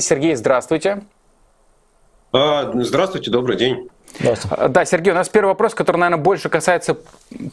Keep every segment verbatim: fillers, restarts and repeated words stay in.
Сергей, здравствуйте. Здравствуйте, добрый день. Да, Сергей, у нас первый вопрос, который, наверное, больше касается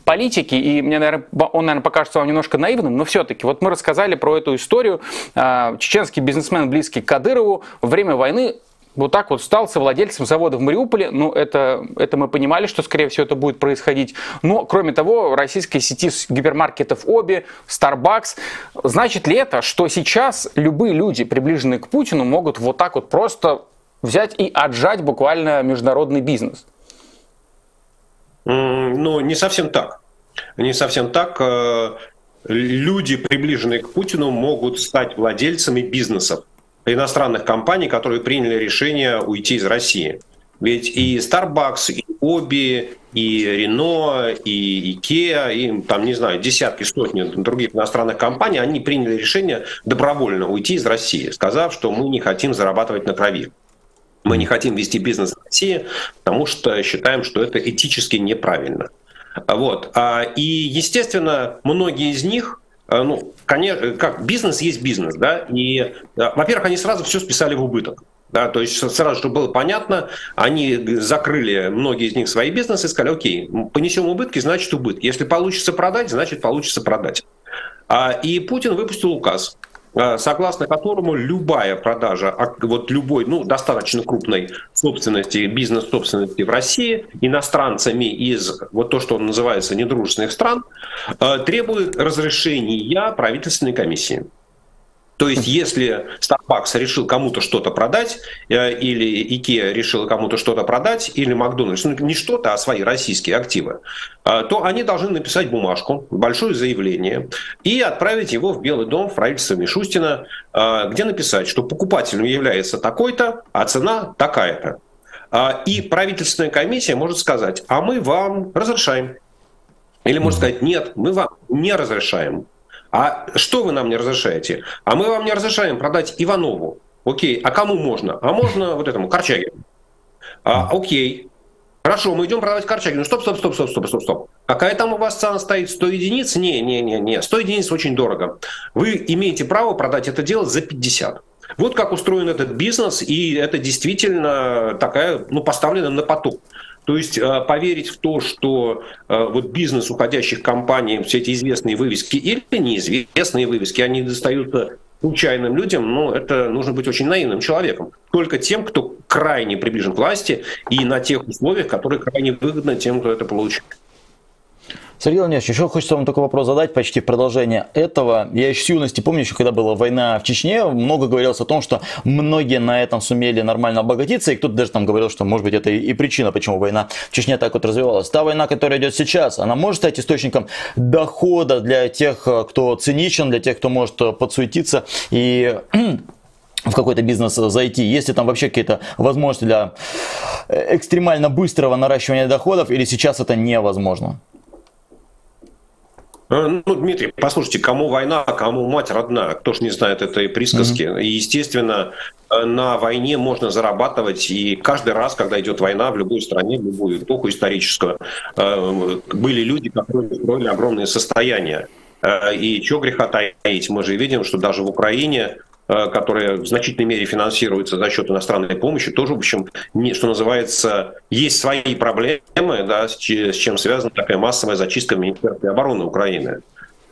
политики, и мне, наверное, он, наверное, покажется вам немножко наивным, но все-таки. Вот мы рассказали про эту историю. Чеченский бизнесмен, близкий к Кадырову, во время войны вот так вот стал совладельцем завода в Мариуполе. Ну, это, это мы понимали, что, скорее всего, это будет происходить. Но, кроме того, российской сети гипермаркетов Оби, Старбакс. Значит ли это, что сейчас любые люди, приближенные к Путину, могут вот так вот просто взять и отжать буквально международный бизнес? Ну, не совсем так. Не совсем так. Люди, приближенные к Путину, могут стать владельцами бизнесов иностранных компаний, которые приняли решение уйти из России. Ведь и Starbucks, и Obi, и Renault, и IKEA, и там, не знаю, десятки, сотни других иностранных компаний, они приняли решение добровольно уйти из России, сказав, что мы не хотим зарабатывать на крови. Мы не хотим вести бизнес в России, потому что считаем, что это этически неправильно. Вот. И, естественно, многие из них, ну, конечно, как бизнес есть бизнес, да, и, во-первых, они сразу все списали в убыток, да, то есть сразу, чтобы было понятно, они закрыли многие из них свои бизнесы и сказали: окей, понесем убытки, значит убытки, если получится продать, значит получится продать. И Путин выпустил указ, согласно которому любая продажа вот любой, ну, достаточно крупной собственности, бизнес-собственности в России иностранцами из вот то, что называется недружественных стран, требует разрешения правительственной комиссии. То есть, если Starbucks решил кому-то что-то продать, или IKEA решила кому-то что-то продать, или McDonald's, ну, не что-то, а свои российские активы, то они должны написать бумажку, большое заявление, и отправить его в Белый дом, в правительство Мишустина, где написать, что покупателем является такой-то, а цена такая-то. И правительственная комиссия может сказать: а мы вам разрешаем. Или может сказать: нет, мы вам не разрешаем. А что вы нам не разрешаете? А мы вам не разрешаем продать Иванову. Окей, а кому можно? А можно вот этому, Корчагину. А, окей. Хорошо, мы идем продавать Корчагину. Стоп, стоп, стоп, стоп, стоп, стоп, стоп. Какая там у вас цена стоит? сто единиц? Не, не, не, не. сто единиц очень дорого. Вы имеете право продать это дело за пятьдесят. Вот как устроен этот бизнес, и это действительно такая, ну, поставлена на поток. То есть поверить в то, что вот бизнес уходящих компаний, все эти известные вывески или неизвестные вывески, они достаются случайным людям, но это нужно быть очень наивным человеком. Только тем, кто крайне приближен к власти и на тех условиях, которые крайне выгодны тем, кто это получит. Сергей Леонидович, еще хочется вам такой вопрос задать, почти в продолжение этого. Я еще с юности помню, еще когда была война в Чечне, много говорилось о том, что многие на этом сумели нормально обогатиться, и кто-то даже там говорил, что, может быть, это и причина, почему война в Чечне так вот развивалась. Та война, которая идет сейчас, она может стать источником дохода для тех, кто циничен, для тех, кто может подсуетиться и в какой-то бизнес зайти. Есть ли там вообще какие-то возможности для экстремально быстрого наращивания доходов, или сейчас это невозможно? Ну, Дмитрий, послушайте, кому война, кому мать родная, кто ж не знает этой присказки. Mm-hmm. И, естественно, на войне можно зарабатывать, и каждый раз, когда идет война в любой стране, в любую эпоху историческую, были люди, которые строили огромные состояния. И чего греха таить, мы же видим, что даже в Украине, которая в значительной мере финансируется за счет иностранной помощи, тоже, в общем, не, что называется, есть свои проблемы, да, с чем связана такая массовая зачистка Министерства обороны Украины.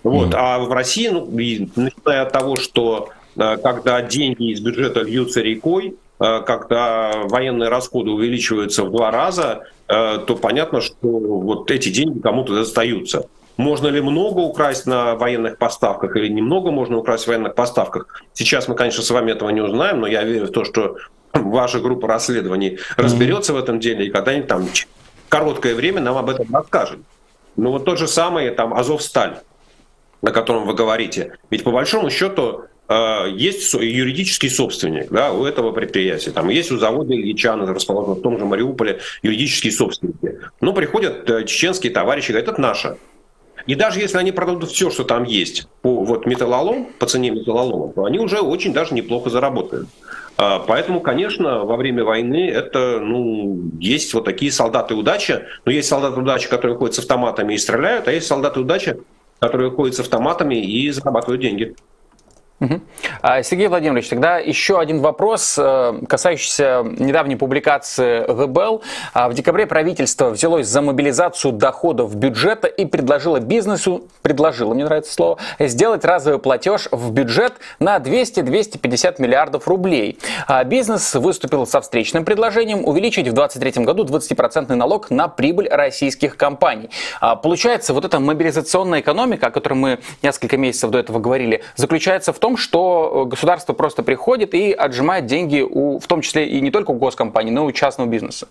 Вот. Mm-hmm. А в России, ну, начиная от того, что когда деньги из бюджета льются рекой, когда военные расходы увеличиваются в два раза, то понятно, что вот эти деньги кому-то достаются. Можно ли много украсть на военных поставках или немного можно украсть в военных поставках? Сейчас мы, конечно, с вами этого не узнаем, но я верю в то, что ваша группа расследований разберется mm-hmm. в этом деле, и когда-нибудь там короткое время нам об этом расскажет. Но вот тот же самый там Азовсталь, о котором вы говорите. Ведь по большому счету есть юридический собственник, да, у этого предприятия. Там есть у завода Ильичан, расположенного в том же Мариуполе, юридические собственники. Но приходят чеченские товарищи и говорят: это наше. И даже если они продадут все, что там есть, по вот металлолом, по цене металлолома, то они уже очень даже неплохо заработают. Поэтому, конечно, во время войны это, ну, есть вот такие солдаты удачи. Но есть солдаты удачи, которые ходят с автоматами и стреляют, а есть солдаты удачи, которые ходят с автоматами и зарабатывают деньги. Угу. Сергей Владимирович, тогда еще один вопрос, касающийся недавней публикации The Bell. В декабре правительство взялось за мобилизацию доходов бюджета и предложило бизнесу, предложило, мне нравится слово, сделать разовый платеж в бюджет на двести — двести пятьдесят миллиардов рублей. Бизнес выступил со встречным предложением увеличить в две тысячи двадцать третьем году двадцатипроцентный налог на прибыль российских компаний. Получается, вот эта мобилизационная экономика, о которой мы несколько месяцев до этого говорили, заключается в том, что государство просто приходит и отжимает деньги, у, в том числе и не только у госкомпаний, но и у частного бизнеса.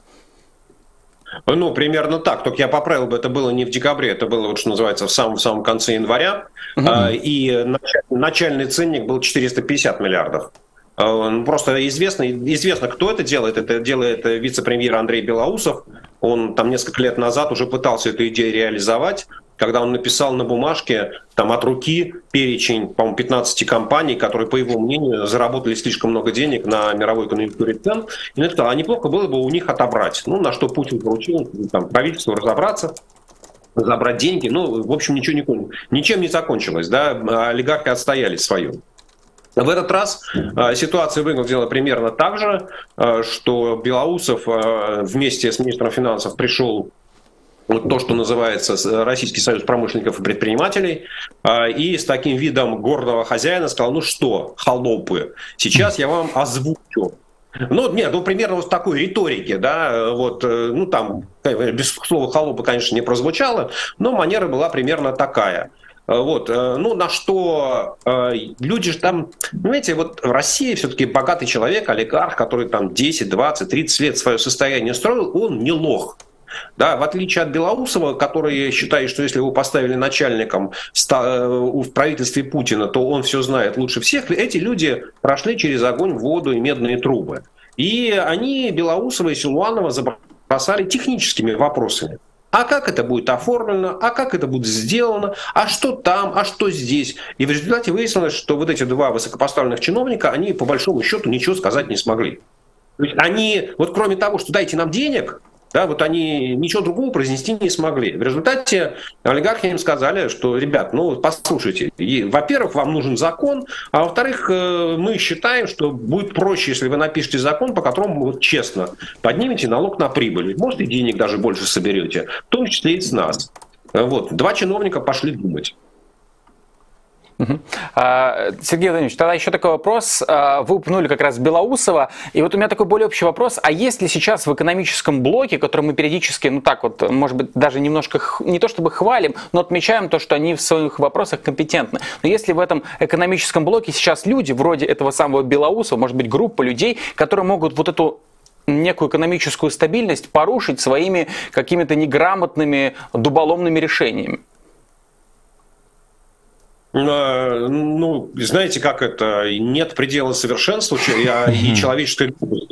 Ну, примерно так. Только я поправил бы, это было не в декабре, это было, вот, что называется, в самом, в самом конце января. Uh-huh. И начальный ценник был четыреста пятьдесят миллиардов. Просто известно, известно, кто это делает. Это делает вице-премьер Андрей Белоусов. Он там несколько лет назад уже пытался эту идею реализовать, когда он написал на бумажке там, от руки перечень, по-моему, пятнадцати компаний, которые, по его мнению, заработали слишком много денег на мировой конъюнктуре цен. И он сказал, а неплохо было бы у них отобрать. Ну, на что Путин поручил там, правительству разобраться, забрать деньги. Ну, в общем, ничего не, ничем не закончилось. Да? Олигархи отстояли свое. В этот раз ситуация выглядела примерно так же, что Белоусов вместе с министром финансов пришел вот то, что называется Российский союз промышленников и предпринимателей, и с таким видом гордого хозяина сказал, ну что, холопы, сейчас я вам озвучу. Ну, нет, ну, примерно вот такой риторики, да, вот, ну, там, без слова холопы, конечно, не прозвучало, но манера была примерно такая. Вот, ну, на что люди же там, понимаете, вот в России все-таки богатый человек, олигарх, который там десять, двадцать, тридцать лет свое состояние строил, он не лох. Да, в отличие от Белоусова, который считает, что если его поставили начальником в правительстве Путина, то он все знает лучше всех, эти люди прошли через огонь, воду и медные трубы. И они Белоусова и Силуанова забросали техническими вопросами. А как это будет оформлено, а как это будет сделано, а что там, а что здесь. И в результате выяснилось, что вот эти два высокопоставленных чиновника, они по большому счету ничего сказать не смогли. То есть они, вот кроме того, что дайте нам денег, да, вот они ничего другого произнести не смогли. В результате олигархи им сказали, что, ребят, ну послушайте, во-первых, вам нужен закон, а во-вторых, мы считаем, что будет проще, если вы напишете закон, по которому вы вот, честно поднимете налог на прибыль. Может, и денег даже больше соберете, в том числе и с нас. Вот, два чиновника пошли думать. Угу. Сергей Владимирович, тогда еще такой вопрос. Вы упомянули как раз Белоусова. И вот у меня такой более общий вопрос. А есть ли сейчас в экономическом блоке, который мы периодически, ну так вот, может быть, даже немножко, не то чтобы хвалим, но отмечаем то, что они в своих вопросах компетентны. Но есть ли в этом экономическом блоке сейчас люди, вроде этого самого Белоусова, может быть, группа людей, которые могут вот эту некую экономическую стабильность порушить своими какими-то неграмотными, дуболомными решениями? Ну, знаете, как это, нет предела совершенству и человеческой любви.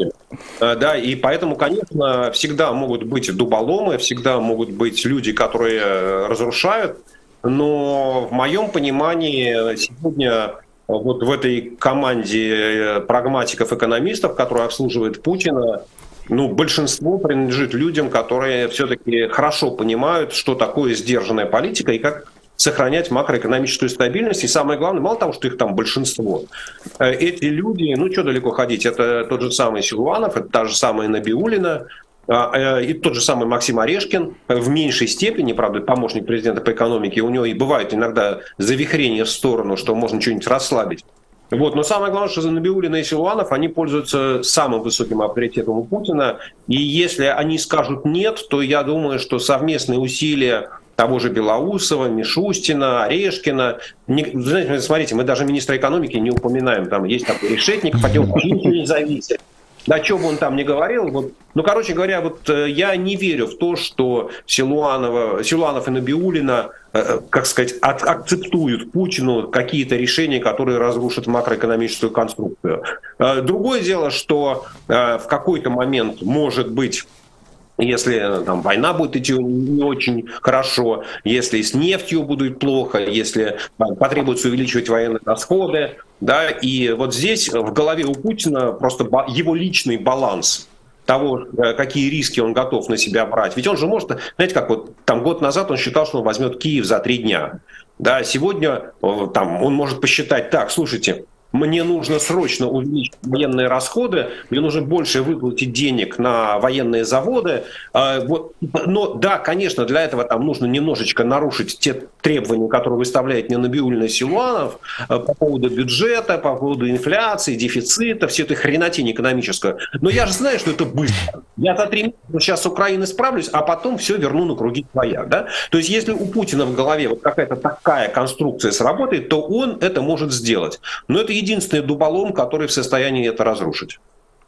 Да, и поэтому, конечно, всегда могут быть дуболомы, всегда могут быть люди, которые разрушают. Но в моем понимании сегодня вот в этой команде прагматиков-экономистов, которые обслуживают Путина, ну, большинство принадлежит людям, которые все-таки хорошо понимают, что такое сдержанная политика и как сохранять макроэкономическую стабильность. И самое главное, мало того, что их там большинство, эти люди, ну что далеко ходить, это тот же самый Силуанов, это та же самая Набиуллина, и тот же самый Максим Орешкин, в меньшей степени, правда, помощник президента по экономике, у него и бывают иногда завихрения в сторону, что можно что-нибудь расслабить. Вот. Но самое главное, что Набиуллина и Силуанов, они пользуются самым высоким авторитетом у Путина, и если они скажут «нет», то я думаю, что совместные усилия того же Белоусова, Мишустина, Орешкина. Не, знаете, смотрите, мы даже министра экономики не упоминаем. Там есть такой Решетник, хотя он не зависит. Да, что бы он там ни говорил. Вот. Ну, короче говоря, вот я не верю в то, что Силуанова, Силуанов и Набиуллина, э, как сказать, от, акцептуют Путину какие-то решения, которые разрушат макроэкономическую конструкцию. Э, другое дело, что э, в какой-то момент, может быть, если там война будет идти не очень хорошо, если с нефтью будет плохо, если потребуется увеличивать военные расходы, да, и вот здесь в голове у Путина просто его личный баланс. того, какие риски он готов на себя брать. Ведь он же может, знаете, как вот там год назад он считал, что он возьмет Киев за три дня. Да, сегодня там он может посчитать так, слушайте, мне нужно срочно увеличить военные расходы, мне нужно больше выплатить денег на военные заводы. Но да, конечно, для этого там нужно немножечко нарушить те требования, которые выставляет мне Набиуллина и Силуанов по поводу бюджета, по поводу инфляции, дефицита, все это хренотень экономическое. Но я же знаю, что это быстро. Я за три месяца сейчас с Украиной справлюсь, а потом все верну на круги своя. Да? То есть если у Путина в голове вот какая-то такая конструкция сработает, то он это может сделать. Но это единственный дуболом, который в состоянии это разрушить.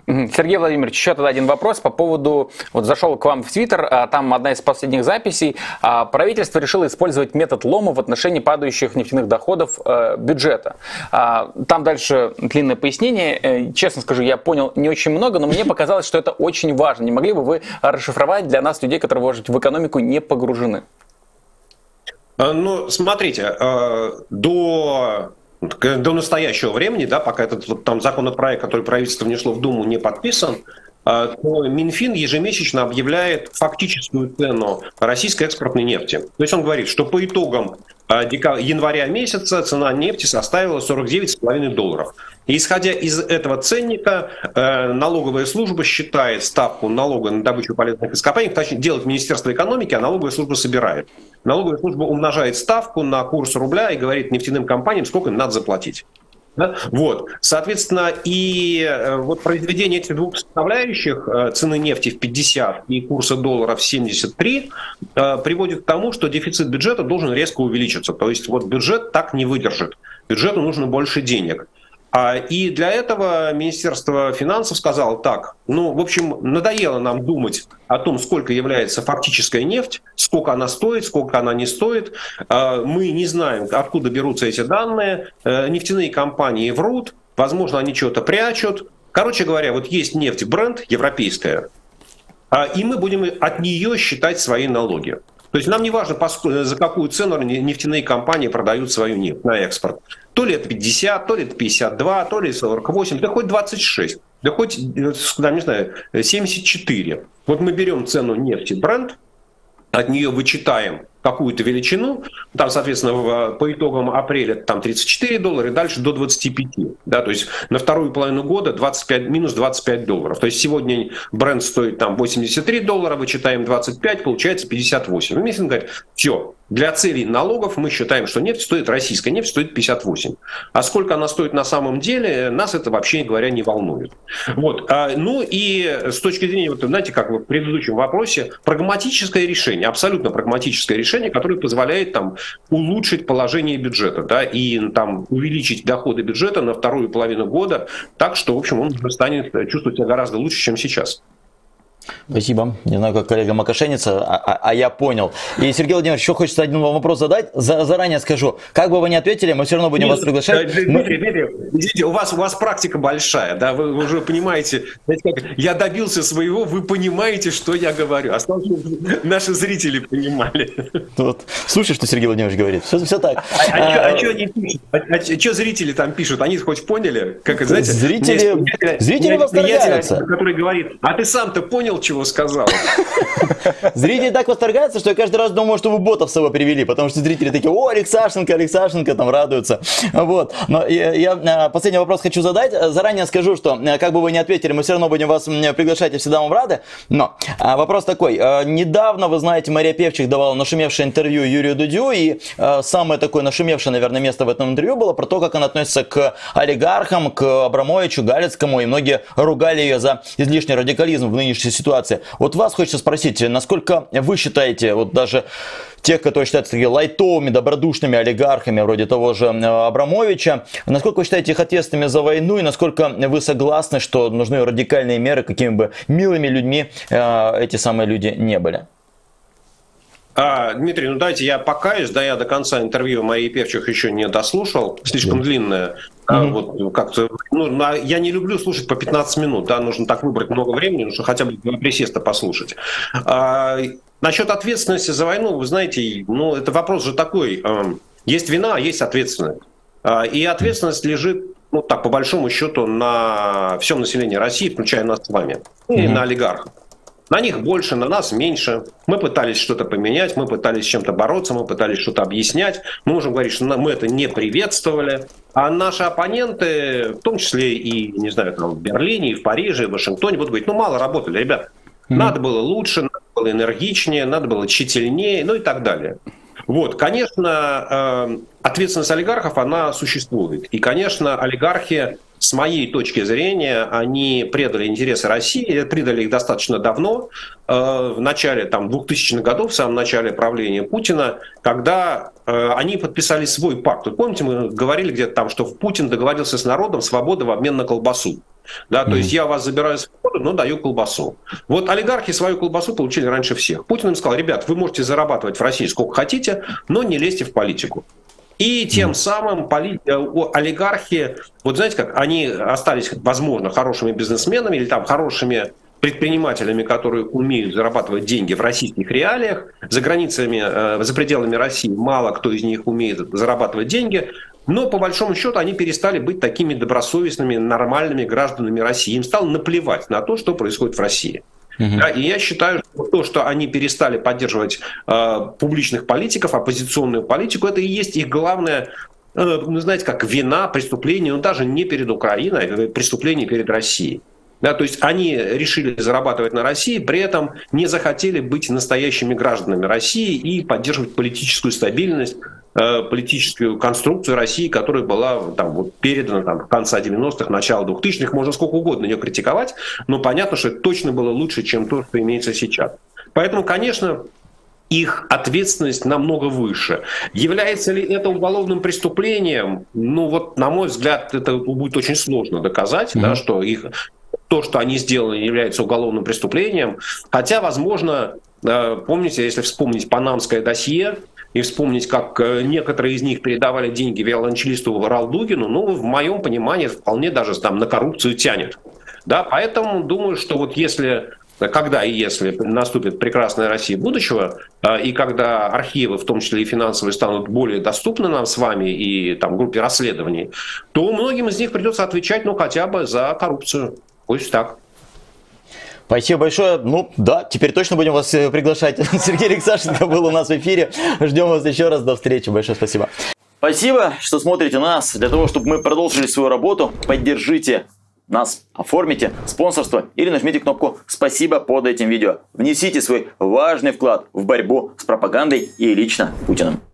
Сергей Владимирович, еще тогда один вопрос по поводу, вот зашел к вам в Твиттер, там одна из последних записей, правительство решило использовать метод лома в отношении падающих нефтяных доходов бюджета. Там дальше длинное пояснение, честно скажу, я понял не очень много, но мне показалось, что это очень важно. Не могли бы вы расшифровать для нас, людей, которые, может, в экономику не погружены? Ну, смотрите, до... До настоящего времени, да, пока этот там законопроект, который правительство внесло в Думу, не подписан, то Минфин ежемесячно объявляет фактическую цену российской экспортной нефти. То есть он говорит, что по итогам января месяца цена нефти составила сорок девять и пять долларов. И исходя из этого ценника, налоговая служба считает ставку налога на добычу полезных ископаемых, точнее делает Министерство экономики, а налоговая служба собирает. Налоговая служба умножает ставку на курс рубля и говорит нефтяным компаниям, сколько им надо заплатить. Вот. Соответственно, и вот произведение этих двух составляющих, цены нефти в пятьдесят и курса доллара в семьдесят три, приводит к тому, что дефицит бюджета должен резко увеличиться. То есть вот бюджет так не выдержит. Бюджету нужно больше денег. И для этого Министерство финансов сказало так, ну, в общем, надоело нам думать о том, сколько является фактическая нефть, сколько она стоит, сколько она не стоит. Мы не знаем, откуда берутся эти данные. Нефтяные компании врут, возможно, они что-то прячут. Короче говоря, вот есть нефть бренд европейская, и мы будем от нее считать свои налоги. То есть нам не важно, за какую цену нефтяные компании продают свою нефть на экспорт. То ли это пятьдесят, то ли это пятьдесят два, то ли сорок восемь, да хоть двадцать шесть, да хоть, да, не знаю, семьдесят четыре. Вот мы берем цену нефти бренд, от нее вычитаем какую-то величину, там, соответственно, по итогам апреля там тридцать четыре доллара и дальше до двадцати пяти. Да, то есть на вторую половину года двадцать пять, минус двадцать пять долларов. То есть сегодня бренд стоит там восемьдесят три доллара, вычитаем двадцать пять, получается пятьдесят восемь. И Минфин говорит, все, для целей налогов мы считаем, что нефть стоит, российская нефть стоит пятьдесят восемь. А сколько она стоит на самом деле, нас это вообще говоря не волнует. Вот. Ну и с точки зрения, вот, знаете, как в предыдущем вопросе, прагматическое решение, абсолютно прагматическое решение, который позволяет там улучшить положение бюджета, да, и там увеличить доходы бюджета на вторую половину года, так что, в общем, он станет чувствовать себя гораздо лучше, чем сейчас. Спасибо. Не знаю, как коллега мокошенится, а, а, а я понял. И, Сергей Владимирович, еще хочется один вам вопрос задать. За, заранее скажу, как бы вы ни ответили, мы все равно будем Нет, вас приглашать. Дмитрий, мы... Дмитрий, у вас, у вас практика большая, да, вы, вы уже понимаете, я добился своего, вы понимаете, что я говорю. Осталось, наши зрители понимали. Вот. Слушай, что Сергей Владимирович говорит, все, все так. А, а, а, а что а, а, а, зрители там пишут? Они хоть поняли? Как, знаете, зрители меня, зрители меня вас приятель, который говорит, а ты сам-то понял, чего сказал. Зрители так восторгаются, что я каждый раз думаю, что вы ботов с собой привели, потому что зрители такие, о, Алексашенко, Алексашенко, там радуются. Вот. Но я, я последний вопрос хочу задать. Заранее скажу, что как бы вы ни ответили, мы все равно будем вас приглашать и всегда вам рады. Но вопрос такой. Недавно, вы знаете, Мария Певчих давала нашумевшее интервью Юрию Дудю, и самое такое нашумевшее, наверное, место в этом интервью было про то, как она относится к олигархам, к Абрамовичу, Галицкому, и многие ругали ее за излишний радикализм в нынешней ситуации. Вот вас хочется спросить, насколько вы считаете, вот даже тех, которые считаются такими лайтовыми, добродушными олигархами, вроде того же Абрамовича, насколько вы считаете их ответственными за войну и насколько вы согласны, что нужны радикальные меры, какими бы милыми людьми э, эти самые люди не были? А, Дмитрий, ну давайте я покаюсь, да, я до конца интервью Марии Певчих еще не дослушал, слишком длинное. Mm-hmm. Вот, как-то, ну, я не люблю слушать по пятнадцать минут, да, нужно так выбрать много времени, нужно хотя бы два присеста послушать. А, насчет ответственности за войну, вы знаете, ну, это вопрос же такой, э, есть вина, а есть ответственность. А, и ответственность лежит ну так, по большому счету, на всем населении России, включая нас с вами, и mm-hmm. на олигархов. На них больше, на нас меньше. Мы пытались что-то поменять, мы пытались с чем-то бороться, мы пытались что-то объяснять. Мы можем говорить, что мы это не приветствовали. А наши оппоненты, в том числе и, не знаю, там, в Берлине, и в Париже, и в Вашингтоне, будут говорить, ну мало работали, ребят. Mm-hmm. Надо было лучше, надо было энергичнее, надо было тщательнее, ну и так далее. Вот, конечно, ответственность олигархов, она существует. И, конечно, олигархи, с моей точки зрения, они предали интересы России, предали их достаточно давно, в начале там, двухтысячных годов, в самом начале правления Путина, когда они подписали свой пакт. Вы помните, мы говорили где-то там, что Путин договорился с народом свобода в обмен на колбасу. Да, mm-hmm. То есть я вас забираю свободу, но даю колбасу. Вот олигархи свою колбасу получили раньше всех. Путин им сказал, ребят, вы можете зарабатывать в России сколько хотите, но не лезьте в политику. И тем mm-hmm. самым поли... олигархи, вот знаете как, они остались, возможно, хорошими бизнесменами или там хорошими предпринимателями, которые умеют зарабатывать деньги в российских реалиях. За границами, э, за пределами России мало кто из них умеет зарабатывать деньги. Но, по большому счету, они перестали быть такими добросовестными, нормальными гражданами России. Им стало наплевать на то, что происходит в России. Uh-huh. Да, и я считаю, что то, что они перестали поддерживать э, публичных политиков, оппозиционную политику, это и есть их главное, э, знаете, как вина, преступление, ну даже не перед Украиной, а преступление перед Россией. Да, то есть они решили зарабатывать на России, при этом не захотели быть настоящими гражданами России и поддерживать политическую стабильность, политическую конструкцию России, которая была там, вот, передана там, в конце девяностых, начало двухтысячных. Можно сколько угодно ее критиковать, но понятно, что это точно было лучше, чем то, что имеется сейчас. Поэтому, конечно, их ответственность намного выше. Является ли это уголовным преступлением? Ну вот, на мой взгляд, это будет очень сложно доказать, mm-hmm. да, что их... то, что они сделали, является уголовным преступлением. Хотя, возможно, помните, если вспомнить Панамское досье и вспомнить, как некоторые из них передавали деньги виолончелисту Ролдугину, ну, в моем понимании, вполне даже там на коррупцию тянет. Да, поэтому думаю, что вот если... Когда и если наступит прекрасная Россия будущего, и когда архивы, в том числе и финансовые, станут более доступны нам с вами и там, группе расследований, то многим из них придется отвечать ну, хотя бы за коррупцию. Пусть так. Спасибо большое. Ну да, теперь точно будем вас приглашать. Сергей Алексашенко был у нас в эфире. Ждем вас еще раз. До встречи. Большое спасибо. Спасибо, что смотрите нас. Для того, чтобы мы продолжили свою работу, поддержите нас, оформите спонсорство или нажмите кнопку «Спасибо» под этим видео. Внесите свой важный вклад в борьбу с пропагандой и лично Путиным.